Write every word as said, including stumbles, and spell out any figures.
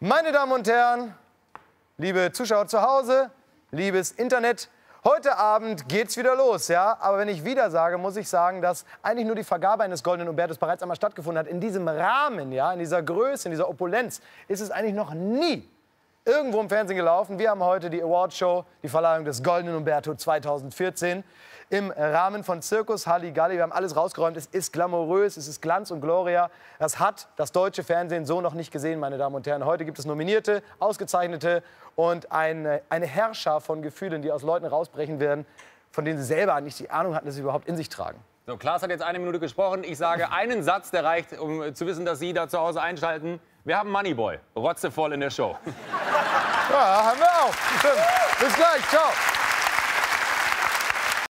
Meine Damen und Herren, liebe Zuschauer zu Hause, liebes Internet, heute Abend geht's wieder los, ja? Aber wenn ich wieder sage, muss ich sagen, dass eigentlich nur die Vergabe eines Goldenen Umbertos bereits einmal stattgefunden hat. In diesem Rahmen, ja, in dieser Größe, in dieser Opulenz ist es eigentlich noch nie irgendwo im Fernsehen gelaufen. Wir haben heute die Awardshow, die Verleihung des Goldenen Umberto zweitausendvierzehn im Rahmen von Zirkus Halli-Galli. Wir haben alles rausgeräumt. Es ist glamourös, es ist Glanz und Gloria. Das hat das deutsche Fernsehen so noch nicht gesehen, meine Damen und Herren. Heute gibt es Nominierte, Ausgezeichnete und eine, eine Herrschaft von Gefühlen, die aus Leuten rausbrechen werden, von denen sie selber nicht die Ahnung hatten, dass sie überhaupt in sich tragen. So, Klaas hat jetzt eine Minute gesprochen. Ich sage einen Satz, der reicht, um zu wissen, dass Sie da zu Hause einschalten. Wir haben Money Boy, rotzevoll in der Show. Ja, haben wir auch. Bis gleich, ciao.